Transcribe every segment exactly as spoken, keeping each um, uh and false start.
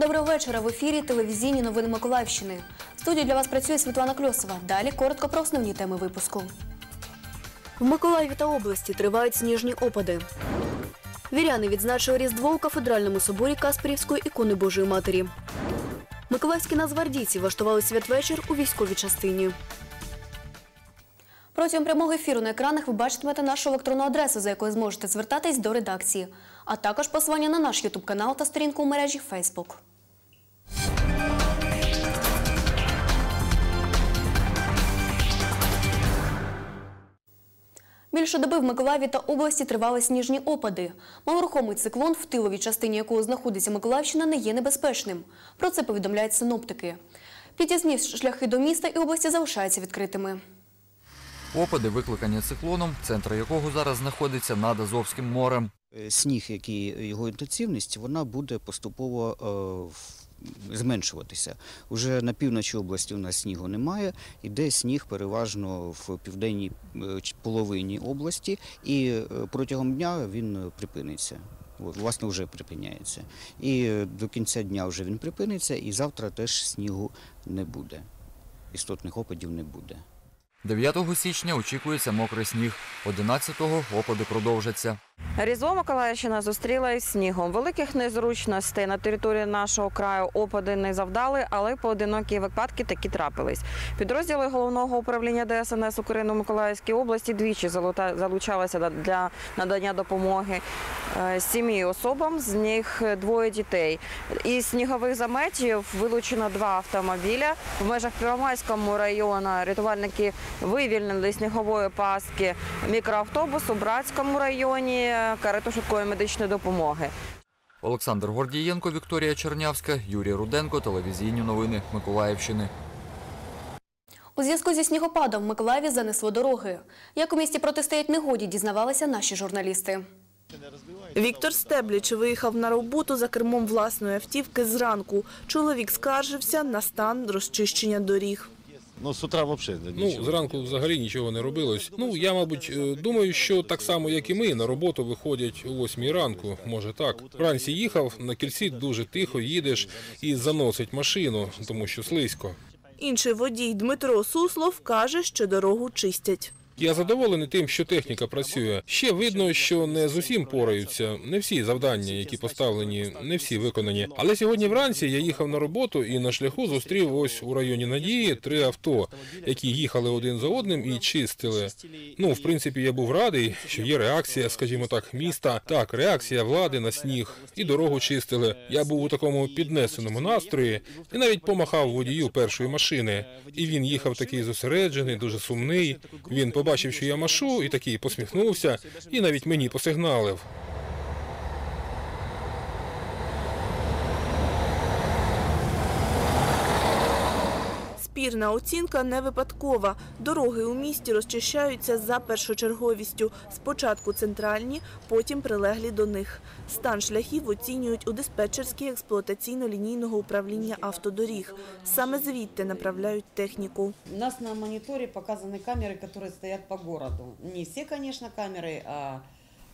Доброго вечора. В ефірі телевізійні новини Миколаївщини. В студії для вас працює Світлана Кльосова. Далі коротко про основні теми випуску. В Миколаєві та області тривають сніжні опади. Віряни відзначили Різдво у кафедральному соборі Касперівської ікони Божої Матері. Миколаївські нацгвардійці влаштували святвечір у військовій частині. Протягом прямого ефіру на екранах ви бачитимете нашу електронну адресу, за якою зможете звертатись до редакції, а також посилання на наш ютуб-канал та сторінку у мережі Facebook. Більше доби в Миколаєві та області тривали сніжні опади. Малорухомий циклон, в тиловій частині якого знаходиться Миколаївщина, не є небезпечним. Про це повідомляють синоптики. Під'їзні шляхи до міста і області залишаються відкритими. Опади викликані циклоном, центр якого зараз знаходиться над Азовським морем. Сніг, як і його інтенсивність, вона буде поступово зменшуватися. Уже на півночі області у нас снігу немає, іде сніг переважно в південній половині області, і протягом дня він припиниться. Власне, вже припиняється. І до кінця дня вже він припиниться, і завтра теж снігу не буде, істотних опадів не буде. дев'ятого січня очікується мокрий сніг, одинадцятого опади продовжаться. Різдво Миколаївщина зустріла із снігом. Великих незручностей на території нашого краю опади не завдали, але поодинокі випадки таки трапились. Підрозділи Головного управління Д С Н С України у Миколаївській області двічі залучалися для надання допомоги сім'ї особам, з них двоє дітей. Із снігових заметів вилучено два автомобіля. В межах Первомайського району рятувальники вивільнили снігової пастки мікроавтобус у Братському районі, карету швидкої медичної допомоги. Олександр Гордієнко, Вікторія Чернявська, Юрій Руденко, телевізійні новини Миколаївщини. У зв'язку зі снігопадом в Миколаєві занесло дороги. Як у місті протистоять негоді, дізнавалися наші журналісти. Віктор Стебліч виїхав на роботу за кермом власної автівки зранку. Чоловік скаржився на стан розчищення доріг. Ну, зранку взагалі нічого не робилось. Ну, я, мабуть, думаю, що так само, як і ми, на роботу виходять о восьмій ранку, може так. Вранці їхав, на кільці дуже тихо їдеш і заносить машину, тому що слизько. Інший водій Дмитро Суслов каже, що дорогу чистять. Я задоволений тим, що техніка працює. Ще видно, що не з усім пораються, не всі завдання, які поставлені, не всі виконані. Але сьогодні вранці я їхав на роботу і на шляху зустрів ось у районі Надії три авто, які їхали один за одним і чистили. Ну, в принципі, я був радий, що є реакція, скажімо так, міста, так, реакція влади на сніг, і дорогу чистили. Я був у такому піднесеному настрої і навіть помахав водію першої машини. І він їхав такий зосереджений, дуже сумний, він побачив. Бачив, що я машу, і такий посміхнувся, і навіть мені посигналив. Спірна оцінка не випадкова. Дороги у місті розчищаються за першочерговістю. Спочатку центральні, потім прилеглі до них. Стан шляхів оцінюють у диспетчерській експлуатаційно-лінійного управління автодоріг. Саме звідти направляють техніку. У нас на моніторі показані камери, які стоять по місту. Не всі, звісно, камери, а...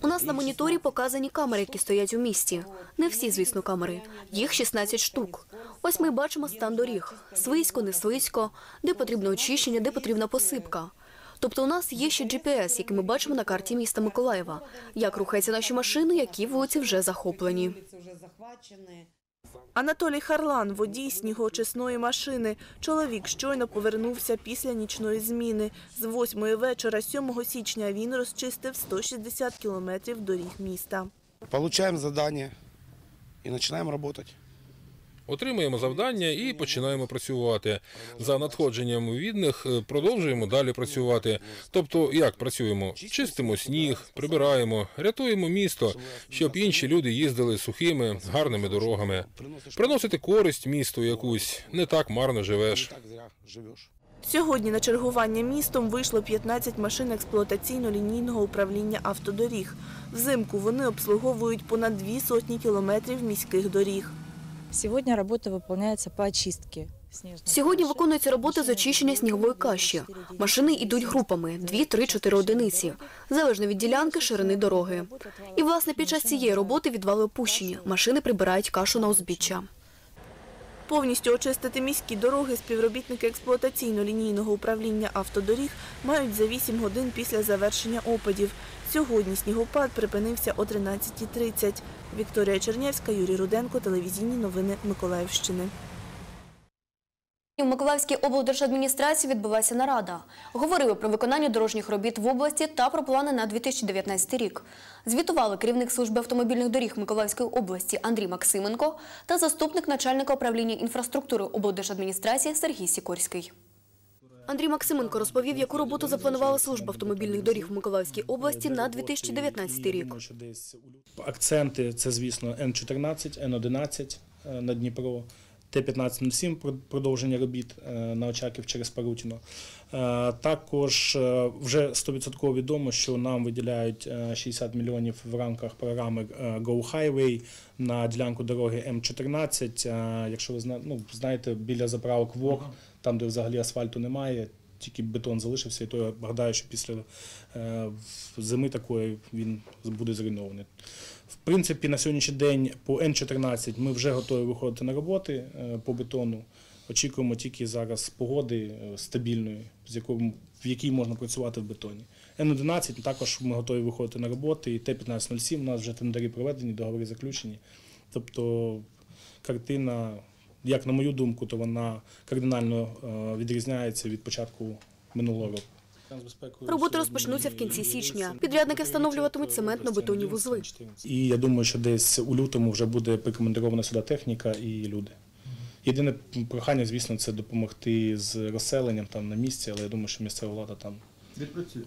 У нас на моніторі показані камери, які стоять у місті. Не всі, звісно, камери. Їх шістнадцять штук. Ось ми бачимо стан доріг. Слизько, не слизько, де потрібне очищення, де потрібна посипка. Тобто у нас є ще джі пі ес, який ми бачимо на карті міста Миколаєва. Як рухаються наші машини, які вулиці вже захоплені. Анатолій Харлан – водій снігоочисної машини. Чоловік щойно повернувся після нічної зміни. З восьмої вечора сьомого січня він розчистив сто шістдесят кілометрів доріг міста. Получаємо завдання і починаємо працювати. Отримуємо завдання і починаємо працювати. За надходженням від них продовжуємо далі працювати. Тобто, як працюємо? Чистимо сніг, прибираємо, рятуємо місто, щоб інші люди їздили сухими, гарними дорогами. Приносити користь місту якусь, не так марно живеш. Сьогодні на чергування містом вийшло п'ятнадцять машин експлуатаційно-лінійного управління автодоріг. Взимку вони обслуговують понад дві сотні кілометрів міських доріг. Сьогодні робота виконується по очистці. Сьогодні виконується робота з очищення снігової каші. Машини йдуть групами – дві, три, чотири одиниці, залежно від ділянки, ширини дороги. І, власне, під час цієї роботи відвали опущені, машини прибирають кашу на узбіччя. Повністю очистити міські дороги співробітники експлуатаційно-лінійного управління автодоріг мають за вісім годин після завершення опадів. Сьогодні снігопад припинився о тринадцятій тридцять. Вікторія Чернявська, Юрій Руденко, телевізійні новини Миколаївщини. У Миколаївській облдержадміністрації відбулася нарада. Говорили про виконання дорожніх робіт в області та про плани на дві тисячі дев'ятнадцятий рік. Звітували керівник служби автомобільних доріг Миколаївської області Андрій Максименко та заступник начальника управління інфраструктури облдержадміністрації Сергій Сікорський. Андрій Максименко розповів, яку роботу запланувала служба автомобільних доріг в Миколаївській області на дві тисячі дев'ятнадцятий рік. Акценти – це, звісно, Н чотирнадцять, Н одинадцять на Дніпро, Т п'ятнадцять нуль сім продовження робіт на Очаків через Парутіно. Також вже сто відсотків відомо, що нам виділяють шістдесят мільйонів в рамках програми «Go Highway» на ділянку дороги М чотирнадцять. Якщо ви ну, знаєте, біля заправок ВОГ, там, де взагалі асфальту немає, тільки бетон залишився, і то я гадаю, що після зими такої він буде зруйнований. В принципі, на сьогоднішній день по Н чотирнадцять ми вже готові виходити на роботи по бетону. Очікуємо тільки зараз погоди стабільної, в якій можна працювати в бетоні. Н одинадцять також ми готові виходити на роботи, і Т п'ятнадцять нуль сім у нас вже тендери проведені, договори заключені. Тобто картина, як на мою думку, то вона кардинально відрізняється від початку минулого року. Роботи розпочнуться в кінці січня. Підрядники встановлюватимуть цементно-бетонні вузли. І я думаю, що десь у лютому вже буде прикомандирована сюди техніка і люди. Єдине прохання, звісно, це допомогти з розселенням там на місці, але я думаю, що місцева влада там відпрацює.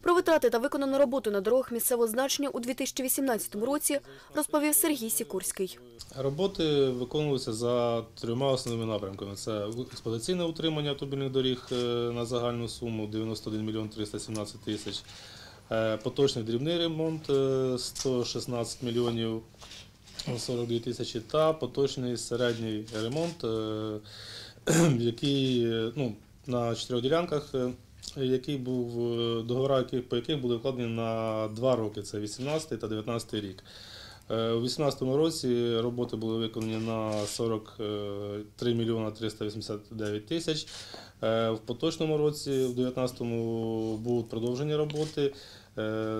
Про витрати та виконану роботу на дорогах місцевого значення у дві тисячі вісімнадцятому році розповів Сергій Сікорський. Роботи виконувалися за трьома основними напрямками. Це експлуатаційне утримання автомобільних доріг на загальну суму дев'яносто один мільйон триста сімнадцять тисяч, поточний дрібний ремонт сто шістнадцять мільйонів сорок дві тисячі та поточний середній ремонт, який ну, на чотирьох ділянках, який був договори, по яких були вкладені на два роки, це вісімнадцятий та дев'ятнадцятий рік. У дві тисячі вісімнадцятому році роботи були виконані на сорок три мільйони триста вісімдесят дев'ять тисяч. В поточному році, в дві тисячі дев'ятнадцятому, будуть продовжені роботи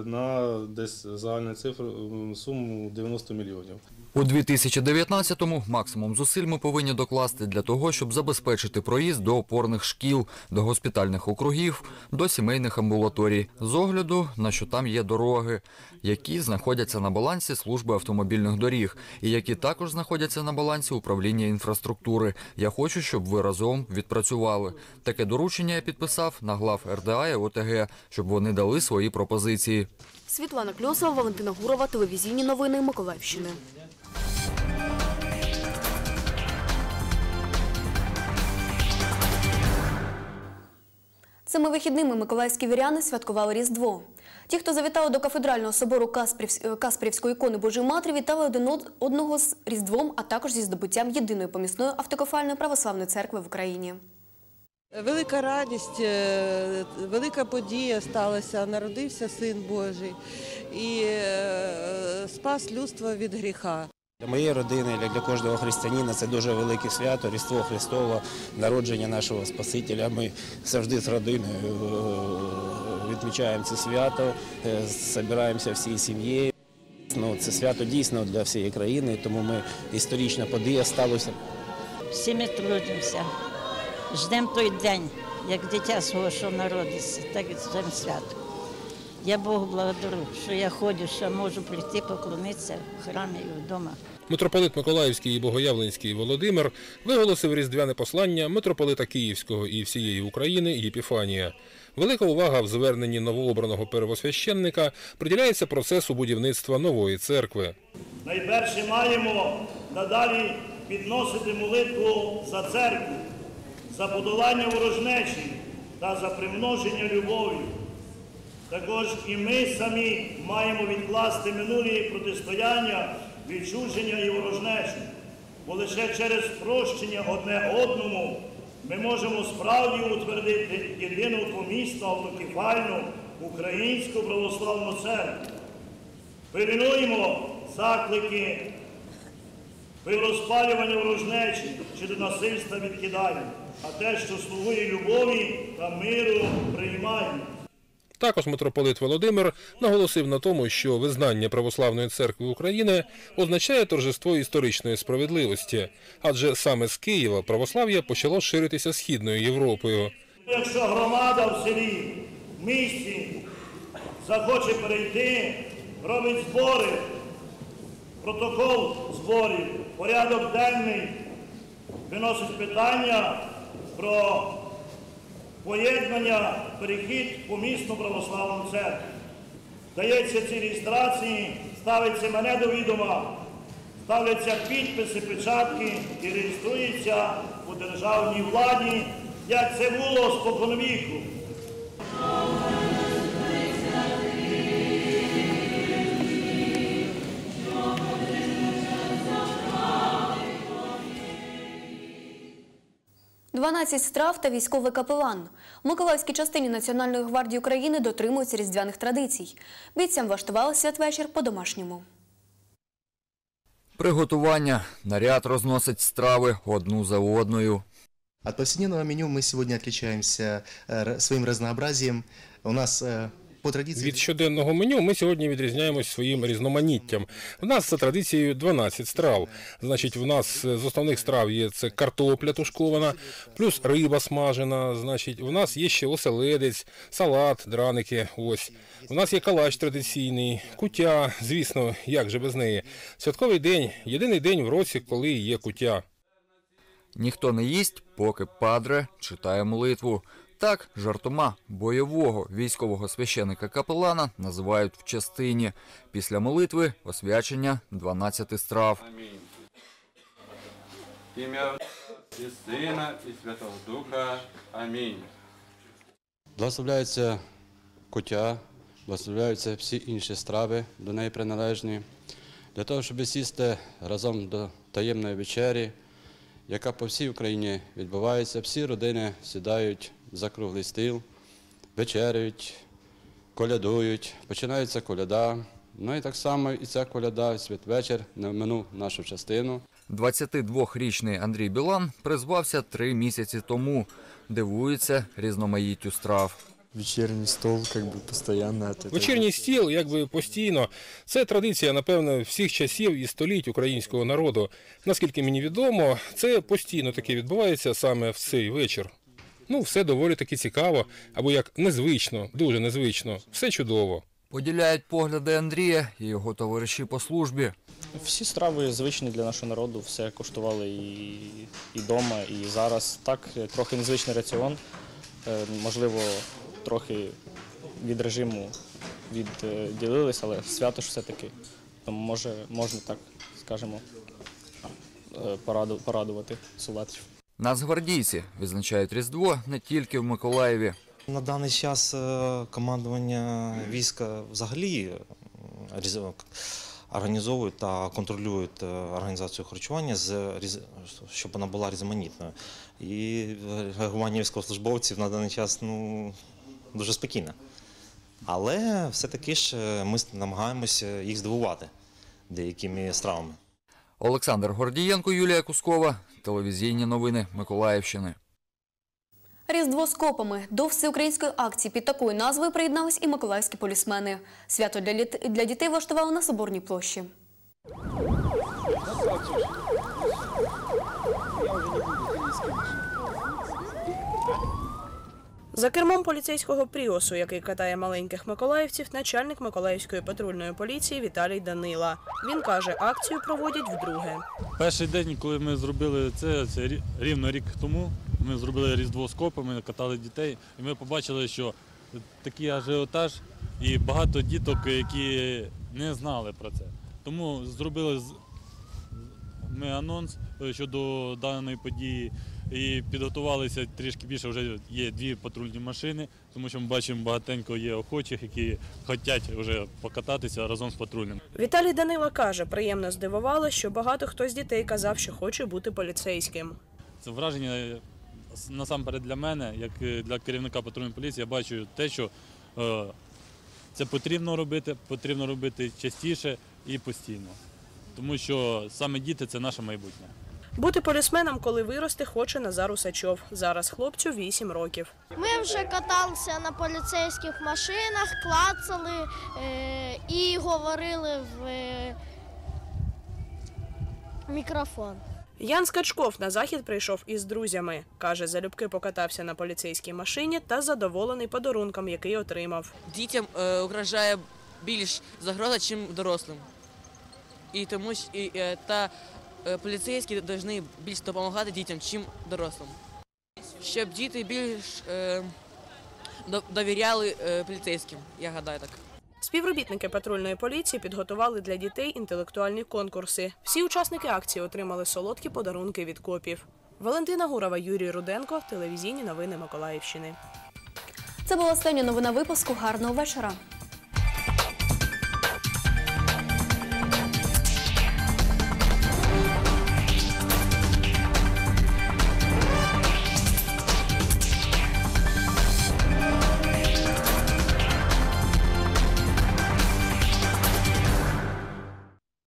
на десь загальну цифру суму дев'яносто мільйонів. У дві тисячі дев'ятнадцятому максимум зусиль ми повинні докласти для того, щоб забезпечити проїзд до опорних шкіл, до госпітальних округів, до сімейних амбулаторій, з огляду на що там є дороги, які знаходяться на балансі служби автомобільних доріг і які також знаходяться на балансі управління інфраструктури. Я хочу, щоб ви разом відпрацювали. Таке доручення я підписав на глав Р Д А і О Т Г, щоб вони дали свої пропозиції. Світлана Кльосова, Валентина Гурова, телевізійні новини Миколаївщини. Цими вихідними миколаївські віряни святкували Різдво. Ті, хто завітали до кафедрального собору Касперівської ікони Божої Матері, вітали один одного з Різдвом, а також зі здобуттям єдиної помісної автокефальної православної церкви в Україні. Велика радість, велика подія сталася, народився Син Божий і спас людство від гріха. Для моєї родини, для кожного християнина це дуже велике свято, Різдво Христово, народження нашого Спасителя. Ми завжди з родиною відмічаємо це свято, збираємося всією сім'єю. Ну, це свято дійсно для всієї країни, тому ми історична подія сталася. Всі ми трудимося. Ждемо той день, як дитя свого, що народиться, так і ждемо свято. Я Богу благодарю, що я ходжу, що можу прийти поклонитися в храмі і вдома. Митрополит Миколаївський і Богоявленський Володимир виголосив різдвяне послання митрополита Київського і всієї України Єпіфанія. Велика увага в зверненні новообраного первосвященника приділяється процесу будівництва нової церкви. Найперше маємо надалі підносити молитву за церкву, за подолання ворожнечі та за примноження любові. Також і ми самі маємо відкласти минулі протистояння, відчуження і ворожнечі, бо лише через прощення одне одному ми можемо справді утвердити єдину помісну автокефальну українську православну церкву. Пильнуємо заклики При розпалюванні ворожнечі чи до насильства відкидаємо, а те, що слугує любові та миру, приймаємо. Також митрополит Володимир наголосив на тому, що визнання Православної Церкви України означає торжество історичної справедливості, адже саме з Києва православ'я почало ширитися Східною Європою. Якщо громада в селі, в місті захоче перейти, робить збори, протокол зборів, порядок денний, виносить питання про поєднання, перехід по місту православну церкву. Дається ці реєстрації, ставиться мене до відома, ставляться підписи, печатки і реєструється у державній владі, як це було споконвіку. дванадцять страв та військовий капелан. В Миколаївській частині Національної гвардії України дотримуються різдвяних традицій. Бійцям влаштували святвечір по-домашньому. Приготування. Наряд розносить страви одну за одною. От повседневного меню мы сегодня отличаемся своим разнообразием. У нас по традиції... Від щоденного меню ми сьогодні відрізняємось своїм різноманіттям. В нас за традицією дванадцять страв. Значить, в нас з основних страв є це картопля тушкована, плюс риба смажена, значить, в нас є ще оселедець, салат, драники, ось. У нас є калач традиційний, куття, звісно, як же без неї. Святковий день – єдиний день в році, коли є куття. Ніхто не їсть, поки падре читає молитву. Так жартома бойового військового священика-капелана називають в частині. Після молитви – освячення дванадцяти страв. Ім'я і Сина, і Святого Духа. Амінь. Благословляється куття, благословляються всі інші страви, до неї приналежні. Для того, щоб сісти разом до таємної вечері, яка по всій Україні відбувається, всі родини сідають за круглий стіл, вечерюють, колядують, починається коляда. Ну і так само і ця коляда, святвечір, не вминув нашу частину. двадцятидвохрічний Андрій Білан призвався три місяці тому. Дивується різноманіттю страв. Вечірній стіл, якби постійно. Вечірній стіл, якби постійно. Це традиція, напевно, всіх часів і століть українського народу. Наскільки мені відомо, це постійно таке відбувається саме в цей вечір. Ну, все доволі таки цікаво, або як незвично, дуже незвично. Все чудово. Поділяють погляди Андрія і його товариші по службі. Всі страви звичні для нашого народу, все куштували і вдома, і зараз. Так, трохи незвичний раціон, можливо, трохи від режиму відділилися, але свято ж все-таки. Тому може, можна так, скажімо, порадувати солдатів. Нацгвардійці відзначають Різдво не тільки в Миколаєві. На даний час командування війська взагалі організовує та контролює організацію харчування, щоб вона була різноманітною. І реагування військовослужбовців на даний час ну, дуже спокійне. Але все-таки ж ми намагаємося їх здивувати деякими стравами. Олександр Гордієнко, Юлія Кускова. Телевізійні новини Миколаївщини. Різдво з копами. До всеукраїнської акції під такою назвою приєднались і миколаївські полісмени. Свято для дітей влаштували на Соборній площі. За кермом поліцейського «Пріосу», який катає маленьких миколаївців, начальник Миколаївської патрульної поліції Віталій Данила. Він каже, акцію проводять вдруге. Перший день, коли ми зробили це, це рівно рік тому, ми зробили Різдво з копами, катали дітей. І ми побачили, що такий ажіотаж і багато діток, які не знали про це. Тому зробили ми анонс щодо даної події. І підготувалися трішки більше, вже є дві патрульні машини, тому що ми бачимо, багатенько є охочих, які хочуть вже покататися разом з патрульним. Віталій Данила каже, приємно здивувало, що багато хто з дітей казав, що хоче бути поліцейським. Це враження насамперед для мене, як для керівника патрульної поліції, я бачу те, що це потрібно робити, потрібно робити частіше і постійно. тому що саме діти – це наше майбутнє. Бути полісменом, коли виросте, хоче Назар Усачов. Зараз хлопцю вісім років. Ми вже каталися на поліцейських машинах, клацали і говорили в мікрофон. Ян Скачков на захід прийшов із друзями. Каже, залюбки покатався на поліцейській машині та задоволений подарунком, який отримав. Дітям угрожає більш загроза, ніж дорослим. І тому та поліцейські повинні більш допомагати дітям, ніж дорослим. Щоб діти більш довіряли поліцейським, я гадаю так. Співробітники патрульної поліції підготували для дітей інтелектуальні конкурси. Всі учасники акції отримали солодкі подарунки від копів. Валентина Гурова, Юрій Руденко, телевізійні новини Миколаївщини. Це була остання новина випуску. Гарного вечора.